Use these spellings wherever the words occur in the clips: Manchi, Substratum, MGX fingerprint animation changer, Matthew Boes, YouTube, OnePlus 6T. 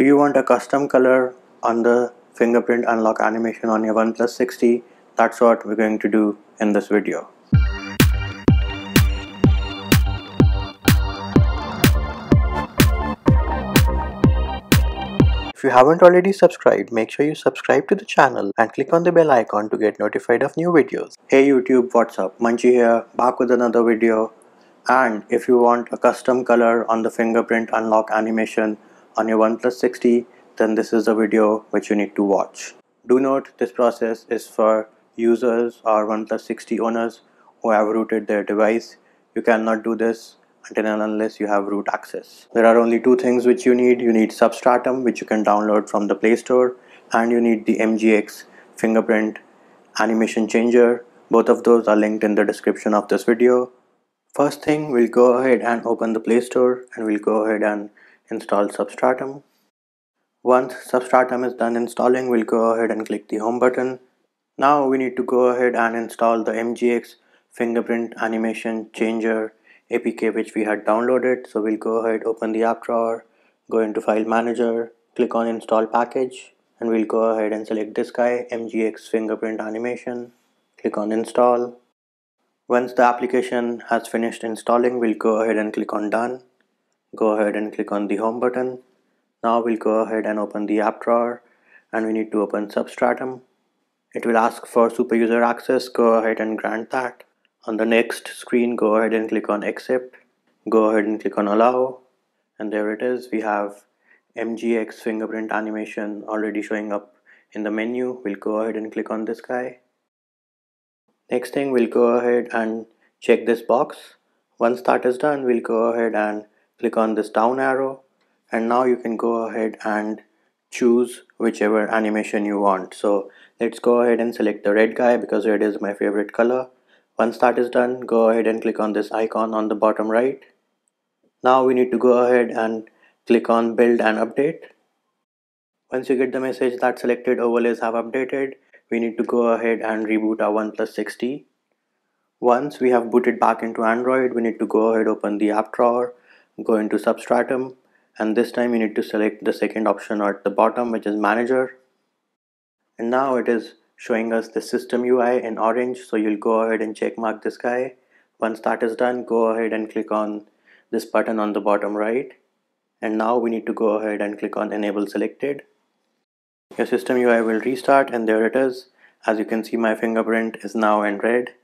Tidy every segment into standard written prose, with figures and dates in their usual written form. Do you want a custom color on the fingerprint unlock animation on your OnePlus 6T? That's what we're going to do in this video. If you haven't already subscribed, make sure you subscribe to the channel and click on the bell icon to get notified of new videos. Hey YouTube, what's up? Manchi here, back with another video. And if you want a custom color on the fingerprint unlock animation on your OnePlus 6T, then this is the video which you need to watch. Do note, this process is for users or OnePlus 6T owners who have rooted their device. You cannot do this until and unless you have root access. There are only two things which you need. You need Substratum, which you can download from the Play Store, and you need the MGX fingerprint animation changer. Both of those are linked in the description of this video. First thing, we'll go ahead and open the Play Store and we'll go ahead and install Substratum. Once Substratum is done installing, we'll go ahead and click the home button. Now we need to go ahead and install the MGX fingerprint animation changer APK which we had downloaded. So we'll go ahead, open the app drawer, go into file manager, click on install package, and we'll go ahead and select this guy, MGX fingerprint animation, click on install. Once the application has finished installing, we'll go ahead and click on done. Go ahead and click on the home button. Now we'll go ahead and open the app drawer and we need to open Substratum. It will ask for super user access. Go ahead and grant that. On the next screen, go ahead and click on accept. Go ahead and click on allow. And there it is. We have MGX fingerprint animation already showing up in the menu. We'll go ahead and click on this guy. Next thing, we'll go ahead and check this box. Once that is done, we'll go ahead and click on this down arrow, and now you can go ahead and choose whichever animation you want. So let's go ahead and select the red guy because red is my favorite color. Once that is done, go ahead and click on this icon on the bottom right. Now we need to go ahead and click on build and update. Once you get the message that selected overlays have updated, we need to go ahead and reboot our OnePlus 6T. Once we have booted back into Android, we need to go ahead, open the app drawer, go into Substratum, and this time you need to select the second option at the bottom, which is manager. And now it is showing us the system UI in orange, so you'll go ahead and check mark this guy. Once that is done, go ahead and click on this button on the bottom right. And now we need to go ahead and click on enable selected. Your system UI will restart, and there it is. As you can see, my fingerprint is now in red.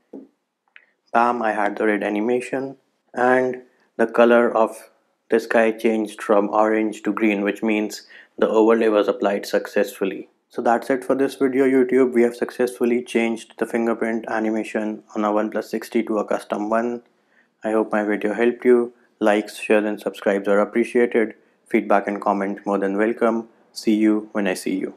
Bam, I had the red animation, and the color of this guy changed from orange to green, which means the overlay was applied successfully. So that's it for this video, YouTube. We have successfully changed the fingerprint animation on our OnePlus 6T to a custom one. I hope my video helped you. Likes, shares, and subscribes are appreciated. Feedback and comment more than welcome. See you when I see you.